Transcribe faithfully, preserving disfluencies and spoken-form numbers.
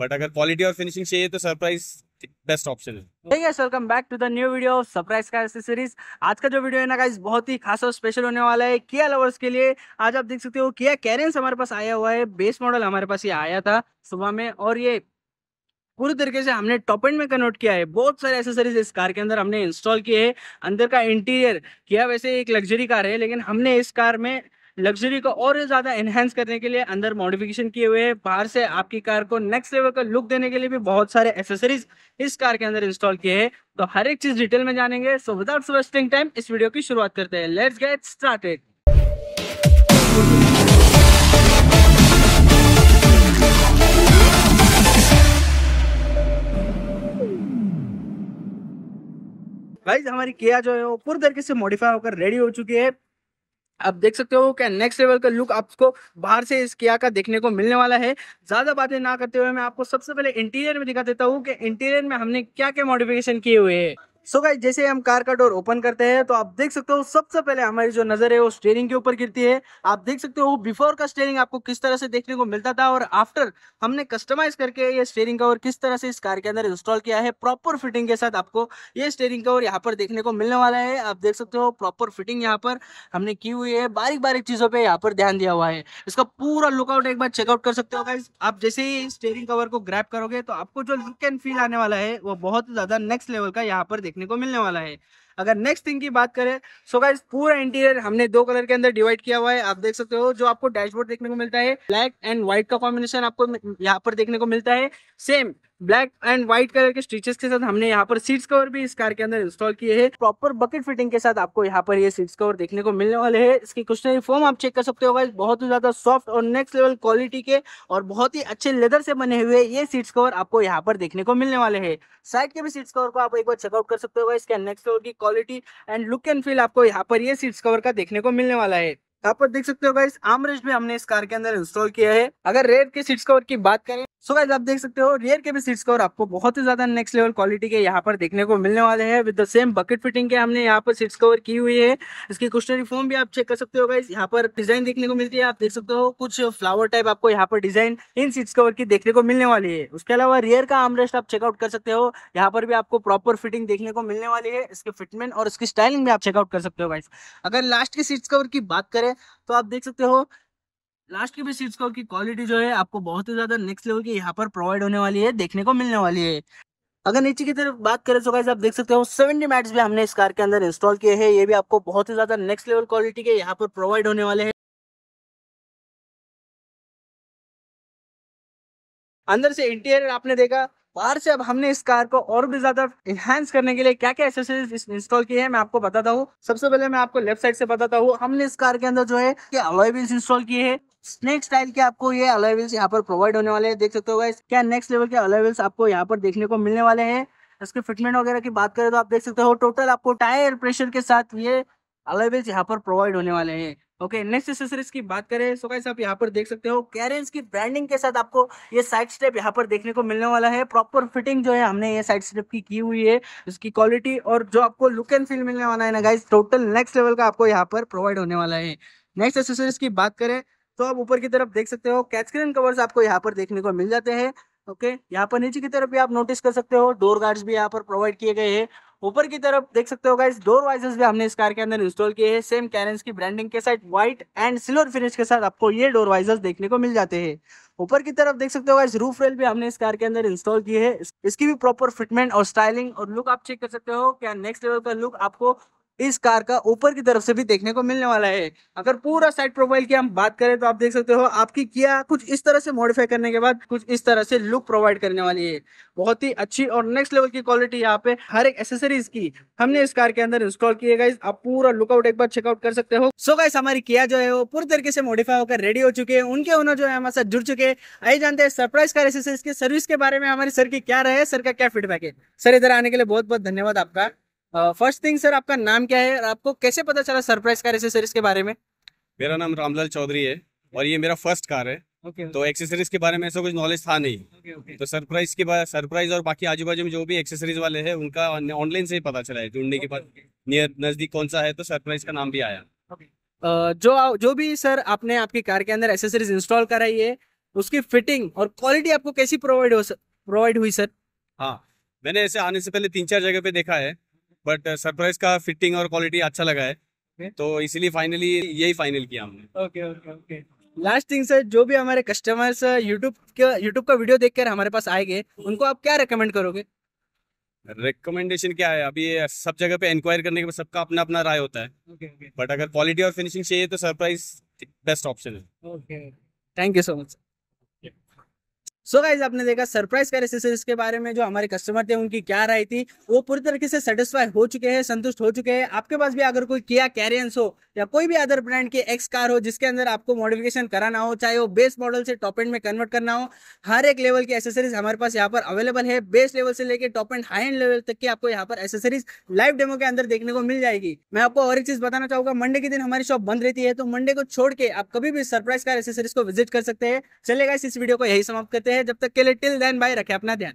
But अगर quality और finishing चाहिए तो सरप्राइज बेस्ट ऑप्शन है। Hey guys, welcome back to the new video of Surprise Car Accessories। आज का जो वीडियो है ना गाइस बहुत ही खास और स्पेशल होने वाला है किया लवर्स के लिए। आज आप देख सकते हो किया कैरेंस हमारे पास आया हुआ है। बेस मॉडल हमारे पास ये आया था सुबह में और ये पूरी तरीके से हमने टॉप एंड में कन्वर्ट किया है। बहुत सारे एक्सेसरीज इस कार के अंदर हमने इंस्टॉल किए हैं। अंदर का इंटीरियर किया वैसे एक लग्जरी कार है, लेकिन हमने इस कार में लग्जरी को और ज़्यादा एनहेंस करने के लिए अंदर मॉडिफिकेशन किए हुए हैं। बाहर से आपकी कार को नेक्स्ट लेवल का लुक देने के लिए भी बहुत सारे एक्सेसरीज इस कार के अंदर इंस्टॉल किए हैं। तो हर एक चीज़ डिटेल में जानेंगे। सो विदाउट वेस्टिंग टाइम इस वीडियो की शुरुआत करते हैं। Let's get started. गाइस हमारी किया जो है वो पूरी तरीके से मॉडिफाई होकर रेडी हो चुकी है। आप देख सकते हो क्या नेक्स्ट लेवल का लुक आपको बाहर से इस किया का देखने को मिलने वाला है। ज़्यादा बातें ना करते हुए मैं आपको सबसे पहले इंटीरियर में दिखा देता हूँ कि इंटीरियर में हमने क्या क्या मॉडिफिकेशन किए हुए हैं। सो गाइस जैसे हम कार का डोर ओपन करते हैं तो आप देख सकते हो सबसे पहले हमारी जो नज़र है वो स्टीयरिंग के ऊपर गिरती है। आप देख सकते हो बिफोर का स्टीयरिंग आपको किस तरह से देखने को मिलता था और आफ्टर हमने कस्टमाइज करके ये स्टीयरिंग कवर किस तरह से इस कार के अंदर इंस्टॉल किया है। प्रॉपर फिटिंग के साथ आपको ये स्टीयरिंग कवर यहाँ पर देखने को मिलने वाला है। आप देख सकते हो प्रॉपर फिटिंग यहाँ पर हमने की हुई है। बारीक बारीक चीज़ों पर यहाँ पर ध्यान दिया हुआ है। इसका पूरा लुकआउट एक बार चेकआउट कर सकते हो गाइस। आप जैसे ही स्टीयरिंग कवर को ग्रैब करोगे तो आपको जो लुक एंड फील आने वाला है वो बहुत ज़्यादा नेक्स्ट लेवल का यहाँ पर देखने को मिलने वाला है। अगर नेक्स्ट थिंग की बात करें सो गाइस पूरा इंटीरियर हमने दो कलर के अंदर डिवाइड किया हुआ है। आप देख सकते हो जो आपको डैशबोर्ड देखने को मिलता है ब्लैक एंड व्हाइट का कॉम्बिनेशन आपको यहाँ पर देखने को मिलता है। Same black and white colour के स्टिचेस के साथ हमने यहाँ पर सीट्स कवर भी इस कार के अंदर इंस्टॉल किए हैं। प्रॉपर बकेट फिटिंग के साथ आपको यहाँ पर ये सीट्स कवर देखने को मिलने वाले हैं। इसकी कुशनरी फोम आप चेक कर सकते हो गाइस बहुत ही ज्यादा सॉफ्ट और नेक्स्ट लेवल क्वालिटी के और बहुत ही अच्छे लेदर से बने हुए ये सीट्स कवर आपको यहाँ पर देखने को मिलने वाले हैं। साइड के भी सीट्स कवर को आप एक बार चेकआउट कर सकते हो गाइस। इसके नेक्स्ट लेवल की quality and look and feel आपको यहाँ पर ये सीट्स कवर का देखने को मिलने वाला है। यहाँ पर देख सकते हो गाइस आर्मरेस्ट भी हमने इस कार के अंदर इंस्टॉल किया है। अगर रेयर के सीट्स कवर की बात करें सो गाइस आप देख सकते हो रेयर के भी सीट्स कवर आपको बहुत ही ज्यादा नेक्स्ट लेवल क्वालिटी के यहाँ पर देखने को मिलने वाले हैं। With the same bucket fitting के हमने यहाँ पर सीट्स कवर की हुई है। इसकी कुशनरी फोम भी आप चेक कर सकते हो गाइस। यहाँ पर डिजाइन देखने को मिलती है। आप देख सकते हो कुछ फ्लावर टाइप आपको यहाँ पर डिजाइन इन सीट्स कवर की देखने को मिलने वाली है। उसके अलावा रेयर का आर्मरेस्ट आप चेकआउट कर सकते हो। यहाँ पर भी आपको प्रॉपर फिटिंग देखने को मिलने वाली है। इसके फिटमेंट और इसकी स्टाइलिंग भी आप चेकआउट कर सकते हो गाइस। अगर लास्ट के सीट्स कवर की बात करें तो आप देख सकते हो लास्ट की भी सीट्स कवर की क्वालिटी जो है आपको बहुत ही ज्यादा नेक्स्ट लेवल की यहाँ पर प्रोवाइड होने वाली है, देखने को मिलने वाली है। अगर नीचे की तरफ बात करें तो गाइस आप देख सकते हो सेवेंटी मैट्स भी हमने इस कार के अंदर इंस्टॉल किए हैं। ये भी आपको बहुत ही ज्यादा नेक्स्ट लेवल क्वालिटी के यहाँ पर प्रोवाइड होने वाले हैं। अंदर से इंटीरियर आपने देखा, बाहर से अब हमने इस कार को और भी ज्यादा इनहेंस करने के लिए क्या क्या एक्सेसरीज इंस्टॉल किए हैं मैं आपको बताता हूँ। सबसे पहले मैं आपको लेफ्ट साइड से बताता हूँ हमने इस कार के अंदर जो है अलॉय व्हील्स इंस्टॉल किए हैं। स्नेक स्टाइल के आपको ये अलॉय व्हील्स यहाँ पर प्रोवाइड होने वाले हैं। देख सकते हो गाइस क्या नेक्स्ट लेवल के अलॉय व्हील्स आपको यहाँ पर देखने को मिलने वाले हैं। इसके फिटमेंट वगैरह की बात करें तो आप देख सकते हो टोटल आपको टायर प्रेशर के साथ ये अलॉय व्हील्स यहाँ पर प्रोवाइड होने वाले हैं। ओके नेक्स्ट एक्सेसरीज की बात करें सो गाइस आप यहाँ पर देख सकते हो कैरेंस की ब्रांडिंग के साथ आपको ये साइड स्टेप यहाँ पर देखने को मिलने वाला है। प्रॉपर फिटिंग जो है हमने ये साइड स्टेप की की हुई है। इसकी क्वालिटी और जो आपको लुक एंड फील मिलने वाला है ना गाइस टोटल नेक्स्ट लेवल का आपको यहाँ पर प्रोवाइड होने वाला है। नेक्स्ट एक्सेसरीज की बात करें तो आप ऊपर की तरफ देख सकते हो कैच स्क्रीन कवर्स आपको यहाँ पर देखने को मिल जाते हैं। ओके यहाँ पर नीचे की तरफ भी आप नोटिस कर सकते हो डोर गार्ड्स भी यहाँ पर प्रोवाइड किए गए हैं। ऊपर की तरफ देख सकते हो गाइस डोर वाइजर्स भी हमने इस कार के अंदर इंस्टॉल किए हैं। सेम कैरेंस की ब्रांडिंग के साथ व्हाइट एंड सिल्वर फिनिश के साथ आपको ये डोर वाइजर्स देखने को मिल जाते हैं। ऊपर की तरफ देख सकते हो गाइस रूफ रेल भी हमने इस कार के अंदर इंस्टॉल किए हैं। इसकी भी प्रॉपर फिटमेंट और स्टाइलिंग और लुक आप चेक कर सकते हो क्या नेक्स्ट लेवल का लुक आपको इस कार का ऊपर की तरफ से भी देखने को मिलने वाला है। अगर पूरा साइड प्रोफाइल की हम बात करें तो आप देख सकते हो आपकी किया कुछ इस तरह से मॉडिफाई करने के बाद कुछ इस तरह से लुक प्रोवाइड करने वाली है। बहुत ही अच्छी और नेक्स्ट लेवल की क्वालिटी यहाँ पे हर एक एक्सेसरीज की हमने इस कार के अंदर इंस्टॉल किए गाइस। आप पूरा लुकआउट एक बार चेकआउट कर सकते हो। सो गाइस हमारी किया जो है वो पूरी तरीके से मॉडिफाई होकर रेडी हो चुके हैं। उनके ओनर जो है हमारे साथ जुड़ चुके हैं। आइए जानते हैं सरप्राइज कार एक्सेसरीज की सर्विस के बारे में हमारे सर की क्या रहे, सर का क्या फीडबैक है। सर इधर आने के लिए बहुत बहुत धन्यवाद आपका। फर्स्ट uh, थिंग सर आपका नाम क्या है और आपको कैसे पता चला सरप्राइज कार एक्सेसरीज के बारे में? मेरा नाम रामलाल चौधरी है और ये मेरा फर्स्ट कार है। okay, okay. तो एक्सेसरीज के बारे में ऐसा कुछ नॉलेज था नहीं। okay, okay. तो सरप्राइज के बाद सरप्राइज और बाकी आजू बाजू में जो भी एक्सेसरीज वाले हैं उनका ऑनलाइन से ही पता चला है। ढूंढने okay, के बाद okay. नियर नजदीक कौन सा है तो सरप्राइज का नाम भी आया। okay. uh, जो जो भी सर आपने आपकी कार के अंदर एक्सेसरीज इंस्टॉल कराई है उसकी फिटिंग और क्वालिटी आपको कैसी प्रोवाइड हो प्रोवाइड हुई सर? हाँ, मैंने ऐसे आने से पहले तीन चार जगह पे देखा है, बट सरप्राइज का फिटिंग और क्वालिटी अच्छा लगा है okay. तो इसीलिए फाइनली यही फाइनल किया हमने। Okay okay okay last thing sir, जो भी हमारे कस्टमर्स यूट्यूब का यूट्यूब का वीडियो देखकर हमारे पास आएंगे, उनको आप क्या रेकमेंड करोगे? रेकमेंडेशन क्या है, अभी ये सब जगह पे इंक्वायर करने के बाद सबका अपना अपना राय होता है okay, okay. बट अगर क्वालिटी और फिनिशिंग चाहिए तो सरप्राइज बेस्ट ऑप्शन है। Okay, thank you so much. So guys, आपने देखा सरप्राइज कार एक्सेसरीज के बारे में जो हमारे कस्टमर थे उनकी क्या राय थी। वो पूरी तरीके से सेटिस्फाई हो चुके हैं, संतुष्ट हो चुके हैं। आपके पास भी अगर कोई किया कैरेंस हो या कोई भी अदर ब्रांड की एक्स कार हो जिसके अंदर आपको मॉडिफिकेशन कराना हो, चाहे वो बेस मॉडल से टॉप एंड में कन्वर्ट करना हो, हर एक लेवल की एक्सेसरीज हमारे पास यहाँ पर अवेलेबल है। बेस लेवल से लेकर top end high end level तक की आपको यहाँ पर एक्सेसरीज लाइव डेमो के अंदर देखने को मिल जाएगी। मैं आपको और एक चीज बताना चाहूंगा, मंडे के दिन हमारी शॉप बंद रहती है, तो मंडे को छोड़ के आप कभी भी सरप्राइज कार एक्सेसरीज को विजिट कर सकते हैं। चलेगा, इस वीडियो को यही समाप्त करते हैं। जब तक के लिए टिल देन बाय, रखें अपना ध्यान।